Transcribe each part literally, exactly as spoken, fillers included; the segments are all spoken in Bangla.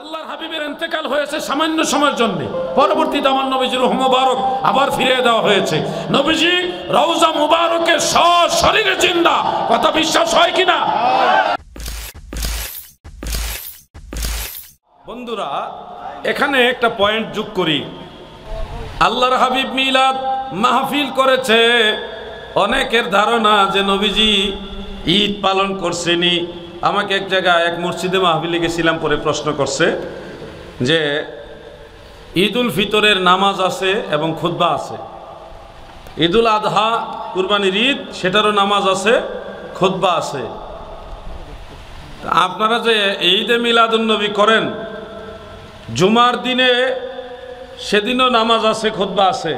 আল্লাহর হাবিবের ইন্তেকাল হয়েছে সামান্য সময়ের জন্য, পরবর্তীতে আমার নবীজির রূহ মুবারক আবার ফিরিয়ে দেওয়া হয়েছে। নবীজি রওজা মুবারকে সশরীরে জিন্দা, কথা বিশ্বাস হয় কিনা? বন্ধুরা, এখানে একটা পয়েন্ট যোগ করি। আল্লাহর হাবিব মিলাদ মাহফিল করেছে, অনেকের ধারণা যে নবীজি ঈদ পালন করছেনি। আমাকে এক জায়গায় এক মসজিদে মাহফিলে গেছিলাম, পরে প্রশ্ন করছে যে ঈদুল ফিতরের নামাজ আছে এবং খুতবা আছে, ঈদুল আদহা কুরবানির ঈদ সেটারও নামাজ আছে খুতবা আছে, আপনারা যে ঈদে মিলাদুন্নবী করেন জুমার দিনে সেদিনও নামাজ আছে খুতবা আছে।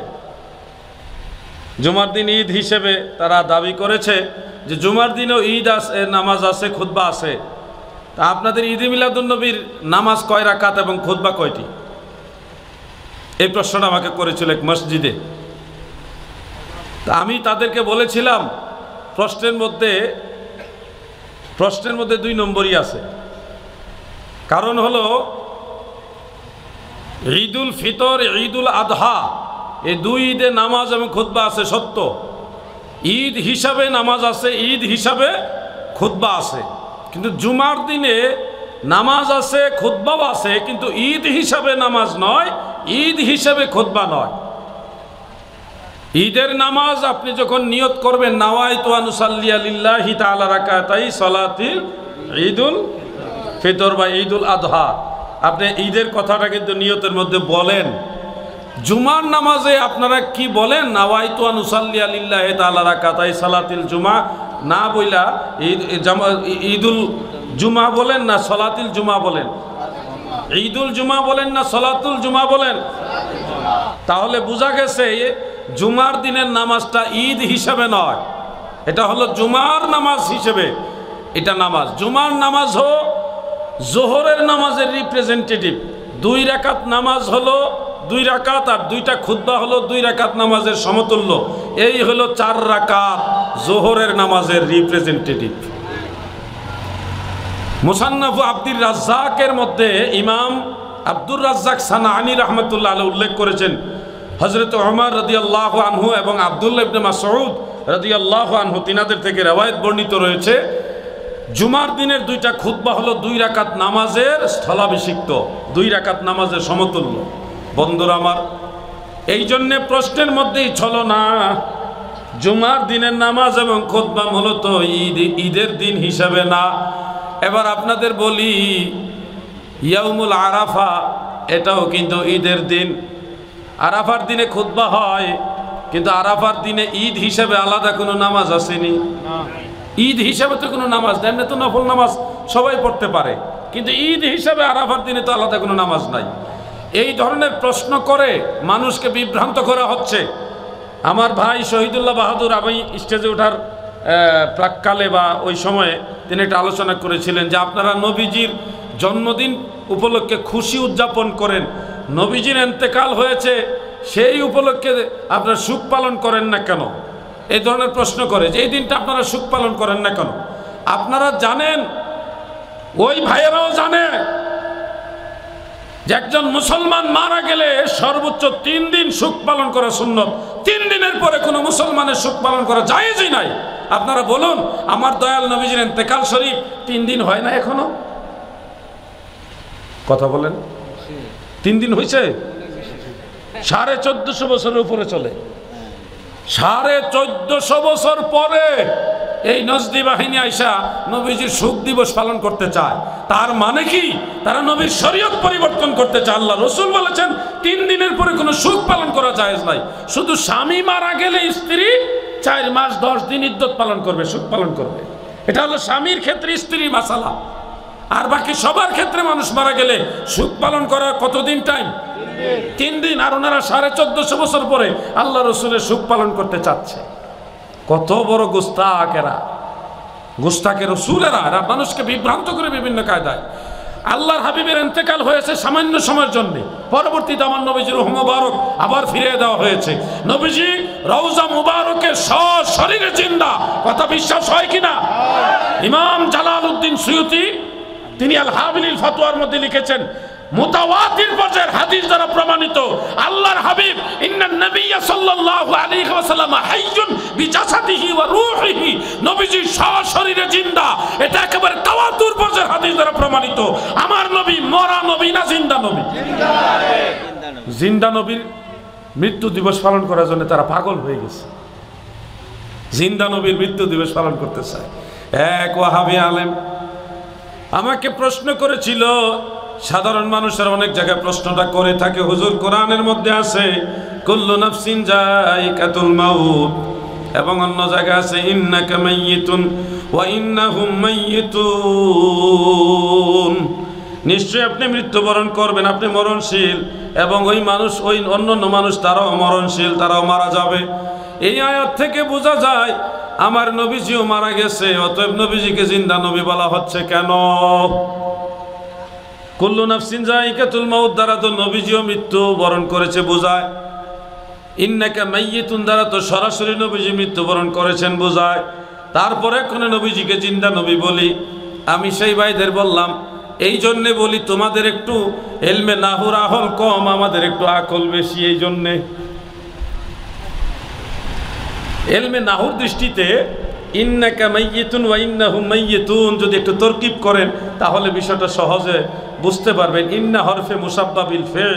জুমার দিন ঈদ হিসেবে তারা দাবি করেছে যে জুমার দিনেও ঈদ আছে, নামাজ আছে, খুতবা আছে। তা আপনাদের ঈদে মিলাদুন্নবীর নামাজ কয় রাকাত এবং খুতবা কয়টি? এই প্রশ্নটা আমাকে করেছিল এক মসজিদে। তা আমি তাদেরকে বলেছিলাম প্রশ্নের মধ্যে প্রশ্নের মধ্যে দুই নম্বরই আছে। কারণ হলো ঈদুল ফিতর, ঈদুল আদহা এই দুই ঈদে নামাজ এবং খুতবা আছে সত্য, ঈদ হিসাবে নামাজ আছে, ঈদ হিসাবে খুতবা আছে, কিন্তু জুমার দিনে নামাজ আছে খুতবাও আছে, কিন্তু ঈদ হিসাবে নামাজ নয়, ঈদ হিসাবে খুতবা নয়। ঈদের নামাজ আপনি যখন নিয়ত করবেন নাওয়াইতু আন উসাল্লিয়া লিল্লাহি তাআলা রাকাতাই সালাতিল ঈদুল ফিতর বা ঈদুল আদহা, আপনি ঈদের কথাটা কিন্তু নিয়তের মধ্যে বলেন। জুমার নামাজে আপনারা কি বলেন? নাওয়াইতু আন উসাল্লিয়া লিল্লাহি তাআলা রাকাতাই সালাতিল জুমা না বইলা ঈদুল জুমা বলেন না সালাতিল জুমা বলেন? ঈদুল জুমা বলেন না সালাতুল জুমা বলেন? তাহলে বোঝা গেছে জুমার দিনের নামাজটা ঈদ হিসেবে নয়, এটা হলো জুমার নামাজ হিসেবে। এটা নামাজ, জুমার নামাজ হলো যোহরের নামাজের রিপ্রেজেন্টেটিভ। দুই রাকাত নামাজ হলো দুই রাকাত আর দুইটা খুতবা হলো দুই রাকাত নামাজের সমতুল্য, এই হলো চার রাকাত যোহরের নামাজের রিপ্রেজেন্টেটিভ। মুসান্নাফ আব্দুর রাজ্জাকের মধ্যে ইমাম আব্দুর রাজ্জাক সানানি রাহমাতুল্লাহ আলাইহি উল্লেখ করেছেন হযরত ওমর রাদিয়াল্লাহু আনহু এবং আব্দুল্লাহ ইবনে মাসউদ রাদিয়াল্লাহু আনহু তিনাদের থেকে রিওয়ায়াত বর্ণিত রয়েছে জুমার দিনের দুইটা খুতবা হলো দুই রাকাত নামাজের স্থলাভিষিক্ত, দুই রাকাত নামাজের সমতুল্য। বন্ধুরা আমার, এই জন্যে প্রশ্নের মধ্যেই চলো না জুমার দিনের নামাজ এবং খুতবা মূলত ঈদ, ঈদের দিন হিসাবে না। এবার আপনাদের বলি ইয়াউমুল আরাফা এটাও কিন্তু ঈদের দিন। আরাফার দিনে খুতবা হয়, কিন্তু আরাফার দিনে ঈদ হিসাবে আলাদা কোনো নামাজ আসেনি। ঈদ হিসাবে তো কোনো নামাজ নেই, এমনি তো নফল নামাজ সবাই পড়তে পারে, কিন্তু ঈদ হিসাবে আরাফার দিনে তো আলাদা কোনো নামাজ নাই। এই ধরনের প্রশ্ন করে মানুষকে বিভ্রান্ত করা হচ্ছে। আমার ভাই শহীদুল্লাহ বাহাদুর আমি স্টেজে ওঠার প্রাককালে বা ওই সময়ে তিনি একটা আলোচনা করেছিলেন যে আপনারা নবীজির জন্মদিন উপলক্ষে খুশি উদযাপন করেন, নবীজির ইন্তেকাল হয়েছে সেই উপলক্ষে আপনারা শোক পালন করেন না কেন? এই ধরনের প্রশ্ন করে যে এই দিনটা আপনারা শোক পালন করেন না কেন? আপনারা জানেন, ওই ভাইয়েরাও জানে যে একজন মুসলমান মারা গেলে সর্বোচ্চ তিন দিন শোক পালন করা সুন্নত, তিন দিনের পরে কোনো মুসলমানের শোক পালন করা জায়েজই নাই। আপনারা বলুন আমার দয়াল নবীজির ইন্তেকাল শরীফ তিন দিন হয় না এখনো? কথা বলেন, তিন দিন হয়েছে, সাড়ে চোদ্দশো বছরের উপরে চলে, সাড়ে চোদ্দশো বছর পরে এই নজদি বাহিনী আইসা নবীজির শোক দিবস পালন করতে চায়। তার মানে কি তারা নবীর শরীয়ত পরিবর্তন করতে চায়? আল্লাহ রসুল বলেছেন তিন দিনের পরে কোনো শোক পালন করা জায়েজ নাই। শুধু স্বামী মারা গেলে স্ত্রী চার মাস দশ দিন ইদ্দত পালন করবে, শোক পালন করবে। এটা হলো স্বামীর ক্ষেত্রে স্ত্রীর মাসালা, আর বাকি সবার ক্ষেত্রে মানুষ মারা গেলে শোক পালন করার কতদিন টাইম? তিন দিন। আর ওনারা সাড়ে চোদ্দশো বছর পরে আল্লাহ রসুলের শোক পালন করতে চাচ্ছে। কত বড় গোস্তাক এরা, গোস্তাকে রসুল এরা, এরা মানুষকে বিভ্রান্ত করে বিভিন্ন কায়দায়। আল্লাহর হাবিবের ইন্তেকাল হয়েছে সামান্য সময়ের জন্যে, পরবর্তীতে আমার নবীজির রূহ মুবারক আবার ফিরিয়ে দেওয়া হয়েছে। নবীজি রওজা মুবারকে সশরীরে জিন্দা, কথা বিশ্বাস হয় কিনা? ইমাম জালালউদ্দিন সুয়ুতি তিনি আল হাবিলিল ফাতওয়ার মধ্যে লিখেছেন মুতাওয়াতির পর্যায়ের হাদিস দ্বারা প্রমাণিত আল্লাহর হাবিব ইন্নান নবিয়্য সাল্লাল্লাহু আলাইহি ওয়াসাল্লাম হাইয়ুন বিজাসাতিহি ওয়া রূহিহি নবীজি সশরীরে জিন্দা এটা একেবারে তাওয়াতুর পর্যায়ের হাদিস দ্বারা প্রমাণিত আমার নবী মরা নবী না জিন্দা নবী জিন্দা নবী জিন্দা নবীর মৃত্যু দিবস পালন করার জন্য তারা পাগল হয়ে গেছে জিন্দা নবীর মৃত্যু দিবস পালন করতে চায় এক ওয়াহাবি আলেম আমাকে প্রশ্ন করেছিল সাধারণ মানুষের অনেক জায়গায় প্রশ্নটা করে থাকে হুজুর কোরআনের মধ্যে আছে কুল্লু নাফসিন যায়িকাতুল মাউত এবং অন্য জায়গায় আছে ইন্নাকা মাইয়িতুন ওয়া ইন্নাহুম মাইয়িতুন নিশ্চয় আপনি মৃত্যুবরণ করবেন আপনি মরণশীল এবং ওই মানুষ ওই অন্যান্য মানুষ তারাও মরণশীল তারাও মারা যাবে এই আয়াত থেকে বোঝা যায় আমার নবীজিও মারা গেছে অতএব নবীজিকে জিন্দা নবী বলা হচ্ছে কেন কুল্লু নাফসিন যায়িকাতুল মাউত দ্বারা তো নবীজিও মৃত্যু বরণ করেছে বোঝায় ইন্নাকা মাইয়িতুন দ্বারা তো সরাসরি নবীজি মৃত্যুবরণ করেছেন বোঝায় তারপরে কোনো নবীজিকে জিন্দা নবী বলি আমি সেই ভাইদের বললাম এই জন্যে বলি তোমাদের একটু এলমে নাহুর আহল কম আমাদের একটু আকল বেশি এই জন্যে এলমে নাহুর দৃষ্টিতে ইন্নাকা মাইয়িতুন ওয়া ইন্নাহুম মাইয়িতুন যদি একটু তরকিব করেন তাহলে বিষয়টা সহজে বুঝতে পারবেন ইন্না হরফে মুসাব্বা বিল ফেল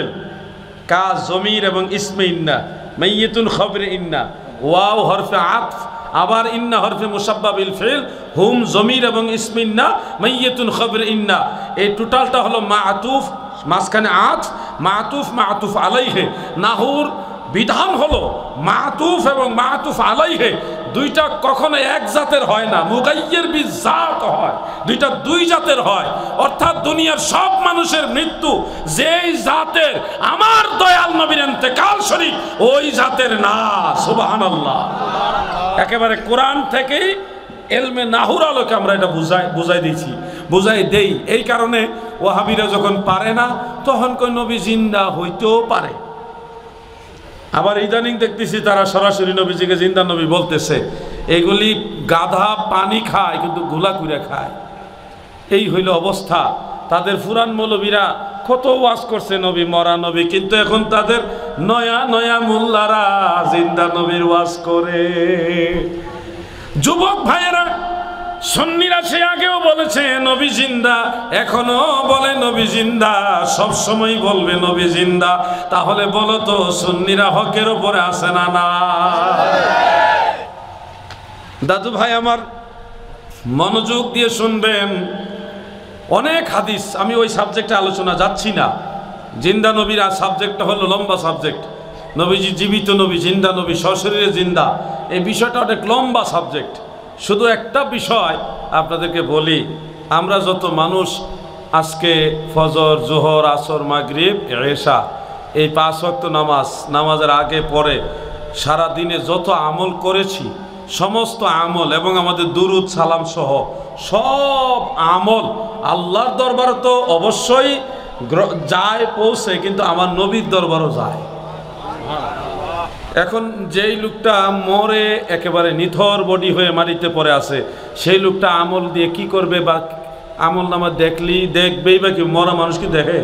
কাজ জমির এবং ইসমে ইন্না মাইয়িতুন খবরে ইন্না ওয়াও হরফে আতফ আবার ইন্না হরফে মুসাব্বা বিল ফেল হুম জমির এবং ইসমে ইন্না মাইয়িতুন খবরে ইন্না এই টোটালটা হলো মাতুফ মাঝখানে আতফ মাতুফ মাতুফ আলাইহে নাহুর বিধান হলো মাতুফ এবং মাতুফ আলাইহে দুইটা কখনো এক জাতের হয় না মুগাইয়ের বিজাত হয় দুইটা দুই জাতের হয় অর্থাৎ দুনিয়ার সব মানুষের মৃত্যু যেই জাতের আমার দয়াল নবীর ইন্তেকাল শরীফ ওই জাতের না সুবহানাল্লাহ একেবারে কোরআন থেকেই এলমে নাহুর আলোকে আমরা এটা বুঝাই বুঝাই দিয়েছি বুঝাই দেই এই কারণে ওয়াহাবিরা যখন পারে না তখন কই নবী জিন্দা হইতেও পারে আবার ইদানিং দেখতেছি তারা সরাসরি নবীজিকে জিন্দা নবী বলতেছে এগুলি গাধা পানি খায় কিন্তু গোলা কুড়া খায় এই হইল অবস্থা তাদের ফুরান মৌলবীরা কত ওয়াজ করছে নবী মরা নবী কিন্তু এখন তাদের নয়া নয়া মোল্লারা জিন্দা নবীর ওয়াজ করে যুবক ভাইয়েরা সুন্নিরা সে আগেও বলেছে নবী জিন্দা এখনো বলে নবী জিন্দা সব সময় বলবে নবী জিন্দা তাহলে বলো তো সুন্নিরা হকের উপরে আসে না না দাদু ভাই আমার মনোযোগ দিয়ে শুনবেন অনেক হাদিস আমি ওই সাবজেক্টে আলোচনা যাচ্ছি না জিন্দা নবীর আর সাবজেক্টটা হলো লম্বা সাবজেক্ট নবীজি জীবিত নবী জিন্দা নবী সশরীরে জিন্দা এই বিষয়টা অনেক লম্বা সাবজেক্ট শুধু একটা বিষয় আপনাদেরকে বলি আমরা যত মানুষ আজকে ফজর জোহর আসর মাগরিব এশা এই পাঁচ ওয়াক্ত নামাজ নামাজের আগে পরে সারা দিনে যত আমল করেছি সমস্ত আমল এবং আমাদের দুরুদ সালাম সহ সব আমল আল্লাহর দরবার তো অবশ্যই যায় পৌঁছে কিন্তু আমার নবীর দরবারও যায় এখন যেই লোকটা মরে একেবারে নিথর বডি হয়ে মাটিতে পড়ে আছে সেই লোকটা আমল দিয়ে কি করবে বা আমল নামা দেখলি দেখবেই বা কি মরা মানুষকে দেখে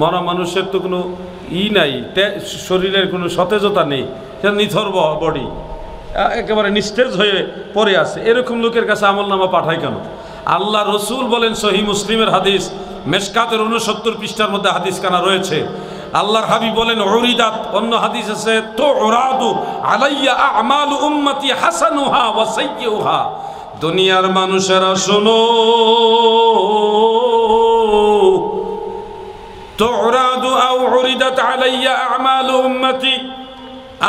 মরা মানুষের তো কোনো ই নাই শরীরের কোনো সতেজতা নেই সে নিথর বডি একেবারে নিস্তেজ হয়ে পড়ে আছে এরকম লোকের কাছে আমল নামা পাঠায় কেন আল্লাহ রসুল বলেন সহি মুসলিমের হাদিস মেশকাতের ঊনসত্তর পৃষ্ঠার মধ্যে হাদিসখানা রয়েছে আল্লাহর হাবিব বলেন উরিদাত অন্য হাদিস আছে তো উরাদু আলাইয়া আমালু উম্মতি হাসানুহা ওয়া সাইয়্যুহা দুনিয়ার মানুষেরা শোনো তো উরাদু আও উরিদাত আলাইয়া আমালু উম্মতি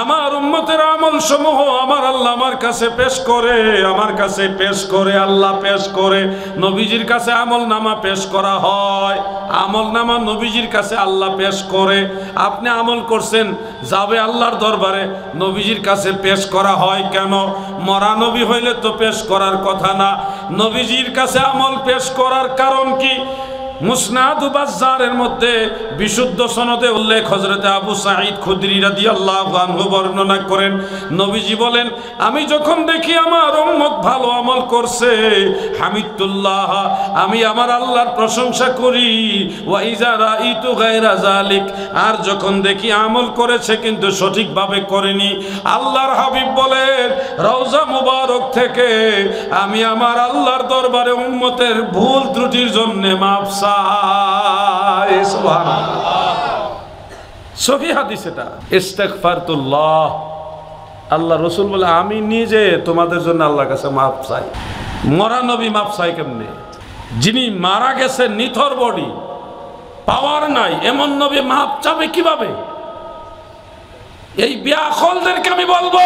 আমার উম্মতের আমল সমূহ আমার আল্লাহ আমার কাছে পেশ করে আমার কাছে পেশ করে আল্লাহ পেশ করে নবীজির কাছে আমল নামা পেশ করা হয় আমল নামা নবীজির কাছে আল্লাহ পেশ করে আপনি আমল করছেন যাবে আল্লাহর দরবারে নবীজির কাছে পেশ করা হয় কেন মরা নবী হইলে তো পেশ করার কথা না নবীজির কাছে আমল পেশ করার কারণ কি মুসনাদ বাজ্জারের মধ্যে বিশুদ্ধ সনদে উল্লেখ হযরত আবু সাঈদ খুদরি রাদিয়াল্লাহু আনহু বর্ণনা করেন, নবীজি বলেন, আমি যখন দেখি আমার উম্মত ভালো আমল করছে, হামিদুল্লাহ, আমি আমার আল্লাহর প্রশংসা করি, ওয়া ইযা রাইতু গায়রা যালিক, আর যখন দেখি আমল করেছে কিন্তু সঠিকভাবে করেনি, আল্লাহর হাবিব বলেন, রওজা মুবারক থেকে আমি আমার আল্লাহর দরবারে উম্মতের ভুল ত্রুটির জন্য মাফ চাই। আল্লাহ রসুল বলে, আমি নিজে তোমাদের জন্য আল্লাহর কাছে মাফ চাই। মরা নবী মাফ চাই কেমনে? যিনি মারা গেছে, নিথর বডি, পাওয়ার নাই, এমন নবী মাফ চাবে কিভাবে? এই বেয়াখলদেরকে আমি বলবো,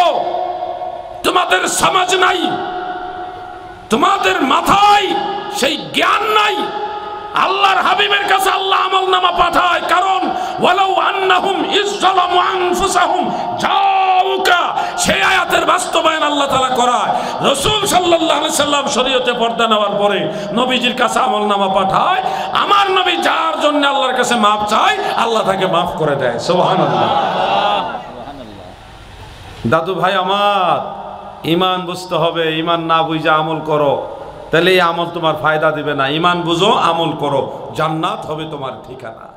তোমাদের সমাজ নাই, তোমাদের মাথায় সেই জ্ঞান নাই। আল্লাহর হাবিবের কাছে আল্লাহ আমল নামা পাঠায়, কারণ ওয়ালাউ আন্নাহুম ইযলামু আনফুসাহুম জাউকা, সেই আয়াতের বাস্তবায়ন আল্লাহ তাআলা করায়। রাসূল সাল্লাল্লাহু আলাইহি সাল্লাম শরীয়তে পর্দা নেওয়ার পরে নবীজির কাছে আমল নামা পাঠায়। আমার নবী যার জন্য আল্লাহর কাছে মাফ চায়, আল্লাহ তাকে মাফ করে দেয়। সুবহানাল্লাহ। দাদু ভাই আমার, ইমান বুঝতে হবে। ইমান না বুঝে আমল করো তাহলে এই আমল তোমার ফায়দা দিবে না। ইমান বুঝো, আমল করো, জান্নাত হবে তোমার ঠিকানা।